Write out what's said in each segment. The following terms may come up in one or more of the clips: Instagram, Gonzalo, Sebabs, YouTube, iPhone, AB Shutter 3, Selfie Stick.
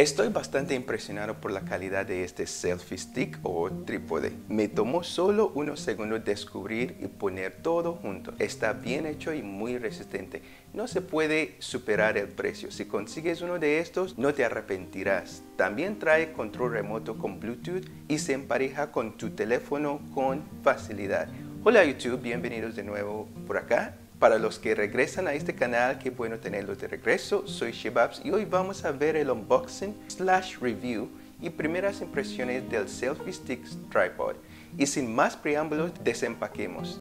Estoy bastante impresionado por la calidad de este selfie stick o trípode. Me tomó solo unos segundos descubrir y poner todo junto. Está bien hecho y muy resistente. No se puede superar el precio. Si consigues uno de estos, no te arrepentirás. También trae control remoto con Bluetooth y se empareja con tu teléfono con facilidad. Hola YouTube, bienvenidos de nuevo por acá. Para los que regresan a este canal, qué bueno tenerlos de regreso. Soy Sebabs y hoy vamos a ver el unboxing slash review y primeras impresiones del Selfie Stick Tripod. Y sin más preámbulos, desempaquemos.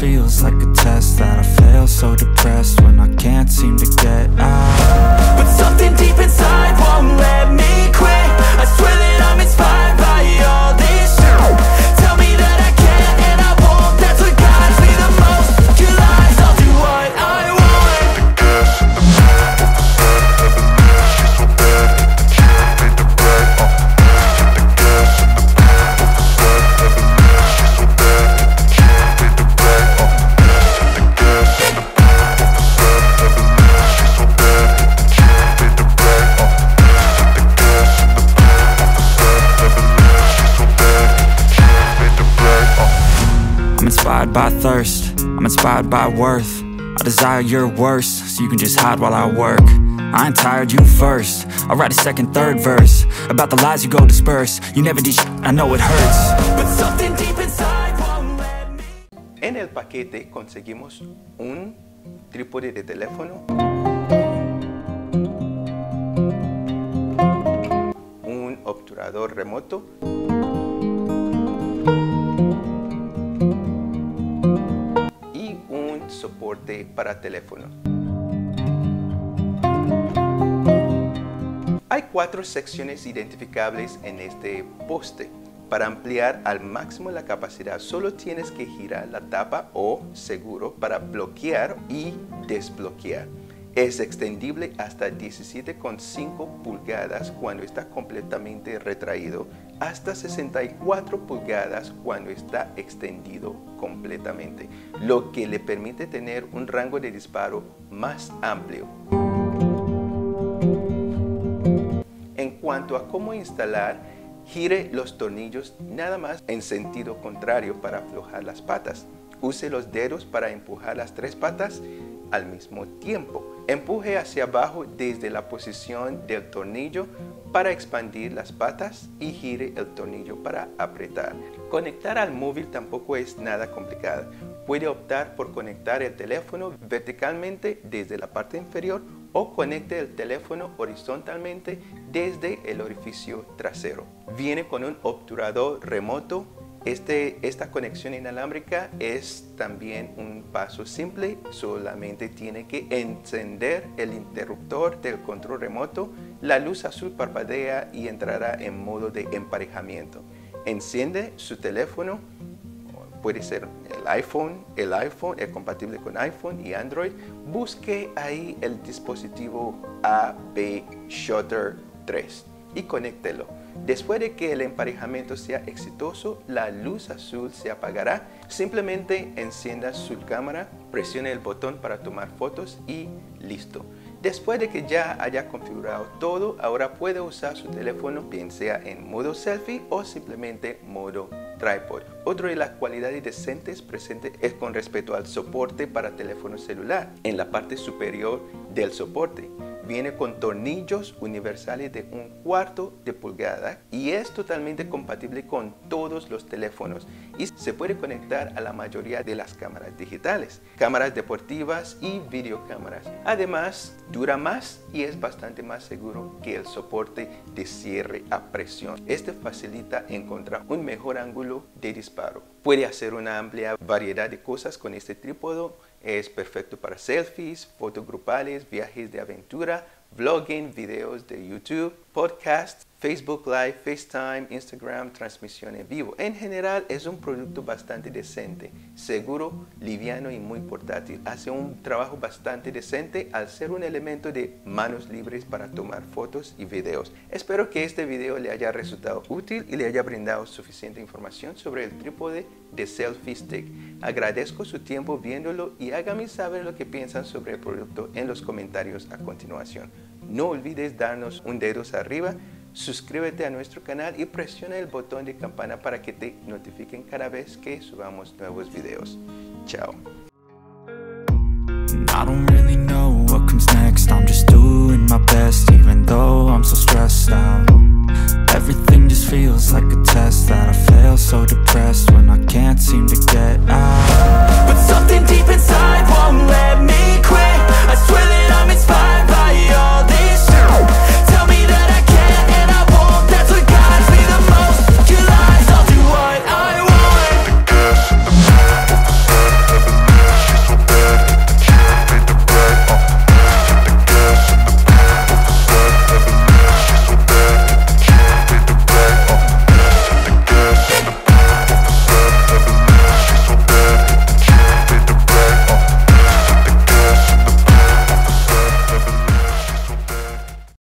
Feels like a test that I fail, so depressed when I can't seem to get out. But something deep inside won't let me quit. I swear that I'm inspired by all this shit. Tell me that I can and I won't. That's what guides me the most. You lies, I'll do what I want. The gas in the middle of the sun, never knew she's so bad. The chill made the right off the beach. The gas in the middle of the sun, never knew she's so bad. By thirst, I'm inspired by worth. I desire your worst, so you can just hide while I work. I ain't tired, you first. I'll write a second, third verse about the lies you go disperse. You never did shit, I know it hurts, but something deep inside won't let me. En el paquete conseguimos un trípode de teléfono, un obturador remoto, soporte para teléfono. Hay 4 secciones identificables en este poste. Para ampliar al máximo la capacidad, solo tienes que girar la tapa o seguro para bloquear y desbloquear. Es extendible hasta 17,5 pulgadas cuando está completamente retraído, hasta 64 pulgadas cuando está extendido completamente, lo que le permite tener un rango de disparo más amplio. En cuanto a cómo instalar, gire los tornillos nada más en sentido contrario para aflojar las patas. Use los dedos para empujar las 3 patas al mismo tiempo. Empuje hacia abajo desde la posición del tornillo para expandir las patas y gire el tornillo para apretar. Conectar al móvil tampoco es nada complicado. Puede optar por conectar el teléfono verticalmente desde la parte inferior o conecte el teléfono horizontalmente desde el orificio trasero. Viene con un obturador remoto. Esta conexión inalámbrica es también un paso simple, solamente tiene que encender el interruptor del control remoto, la luz azul parpadea y entrará en modo de emparejamiento. Enciende su teléfono, puede ser el iPhone, es compatible con iPhone y Android. Busque ahí el dispositivo AB Shutter 3 y conéctelo. Después de que el emparejamiento sea exitoso, la luz azul se apagará. Simplemente encienda su cámara, presione el botón para tomar fotos y listo. Después de que ya haya configurado todo, ahora puede usar su teléfono, bien sea en modo selfie o simplemente modo tripod. Otra de las cualidades decentes presentes es con respecto al soporte para teléfono celular. En la parte superior del soporte viene con tornillos universales de 1/4 de pulgada y es totalmente compatible con todos los teléfonos y se puede conectar a la mayoría de las cámaras digitales, cámaras deportivas y videocámaras. Además, dura más y es bastante más seguro que el soporte de cierre a presión. Este facilita encontrar un mejor ángulo de disparo. Puede hacer una amplia variedad de cosas con este trípode. Es perfecto para selfies, fotos grupales, viajes de aventura, vlogging, videos de YouTube. podcast, Facebook Live, FaceTime, Instagram, transmisión en vivo. En general es un producto bastante decente, seguro, liviano y muy portátil. Hace un trabajo bastante decente al ser un elemento de manos libres para tomar fotos y videos. Espero que este video le haya resultado útil y le haya brindado suficiente información sobre el trípode de Selfie Stick. Agradezco su tiempo viéndolo y hágame saber lo que piensan sobre el producto en los comentarios a continuación. No olvides darnos un dedo arriba. Suscríbete a nuestro canal y presiona el botón de campana para que te notifiquen cada vez que subamos nuevos videos. Chao. I don't really know what comes next. I'm just doing my best even though I'm so stressed out.